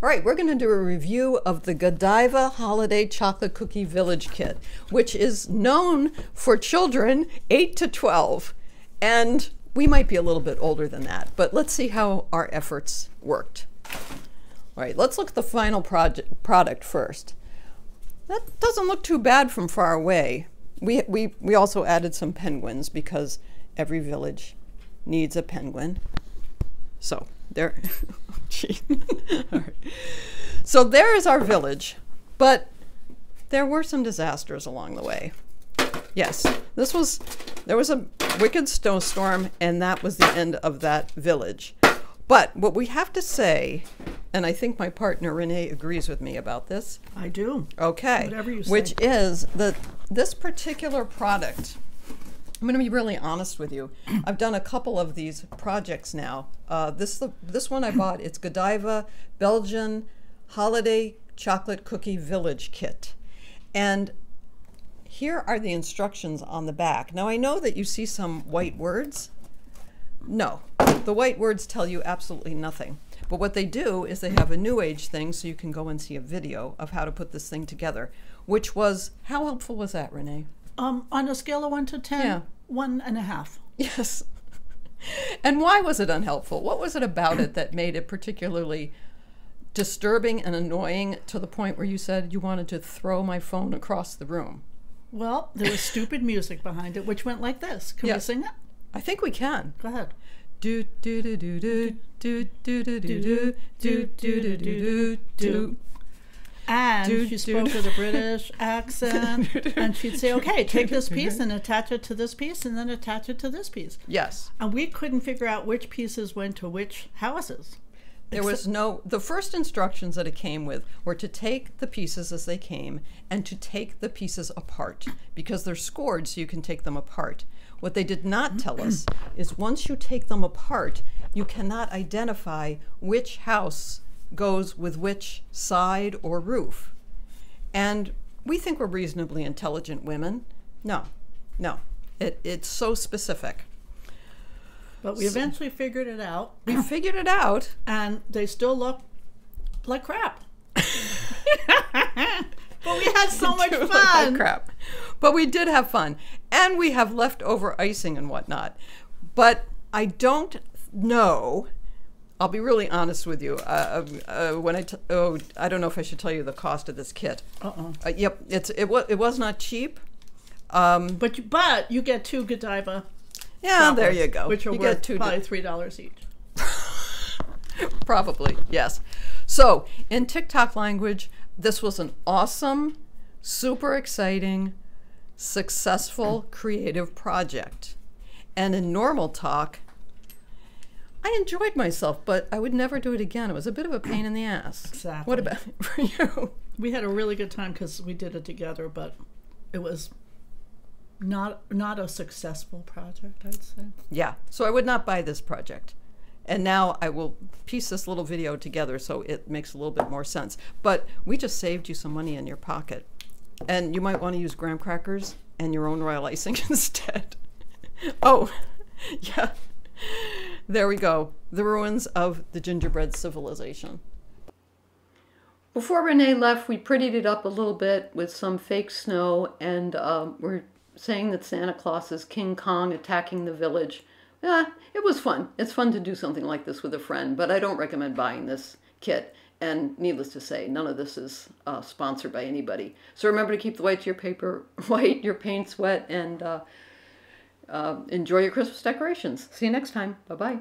All right, we're going to do a review of the Godiva Holiday Chocolate Cookie Village Kit, which is known for children 8 to 12. And we might be a little bit older than that, but let's see how our efforts worked. All right, let's look at the final product first. That doesn't look too bad from far away. We also added some penguins because every village needs a penguin. So there, gee. All right. So there is our village, but there were some disasters along the way. Yes, there was a wicked snowstorm, and that was the end of that village. But what we have to say, and I think my partner Renee agrees with me about this. I do. Okay. Whatever you say. Which is that this particular product, I'm going to be really honest with you. I've done a couple of these projects now. This one I bought. It's Godiva Belgian Holiday Chocolate Cookie Village Kit. And here are the instructions on the back. Now I know that you see some white words. No, the white words tell you absolutely nothing. But what they do is they have a new age thing, so you can go and see a video of how to put this thing together, which was, how helpful was that, Renee? On a scale of 1 to 10, yeah. 1.5. Yes. And why was it unhelpful? What was it about it that made it particularly disturbing and annoying to the point where you said you wanted to throw my phone across the room? Well, there was stupid music behind it, which went like this. Can we sing it? I think we can. Go ahead. Do do do do do do do do do do do do do do. And she spoke with a British accent, and she'd say, okay, take this piece and attach it to this piece and then attach it to this piece. Yes. And we couldn't figure out which pieces went to which houses. There was no, the first instructions that it came with were to take the pieces as they came and to take the pieces apart, because they're scored so you can take them apart. What they did not tell us is once you take them apart, you cannot identify which house goes with which side or roof. And we think we're reasonably intelligent women. No, no, it's so specific. But we eventually figured it out. We figured it out. And they still look like crap. But we had so much fun. Like crap. But we did have fun. And we have leftover icing and whatnot. But I don't know, I'll be really honest with you. When I don't know if I should tell you the cost of this kit. Yep, it was not cheap. But you get two Godiva. Yeah, there you go. Which are worth probably $3 each. Probably, yes. So in TikTok language, this was an awesome, super exciting, successful, creative project. And in normal talk, I enjoyed myself, but I would never do it again. It was a bit of a pain in the ass. Exactly. What about for you? We had a really good time because we did it together, but it was not a successful project, I'd say. Yeah, so I would not buy this project. And now I will piece this little video together so it makes a little bit more sense. But we just saved you some money in your pocket. And you might want to use graham crackers and your own royal icing instead. Oh, yeah. There we go, the ruins of the gingerbread civilization. Before Renee left, we prettied it up a little bit with some fake snow, and we're saying that Santa Claus is King Kong attacking the village. It was fun. It's fun to do something like this with a friend, but I don't recommend buying this kit. And needless to say, none of this is sponsored by anybody. So remember to keep the whites of your paper white, your paints wet, and enjoy your Christmas decorations. See you next time. Bye-bye.